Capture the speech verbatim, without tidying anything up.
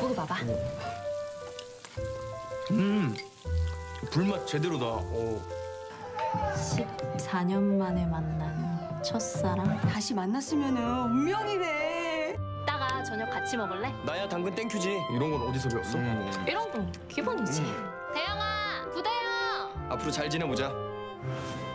먹어봐봐. 음, 불맛 제대로다. 오. 십사 년 만에 만난 첫사랑? 다시 만났으면은 운명이네. 따가 저녁 같이 먹을래? 나야 당근 땡큐지. 이런 건 어디서 배웠어? 음. 이런 건 기본이지. 음. 대영아, 구대영! 앞으로 잘 지내보자.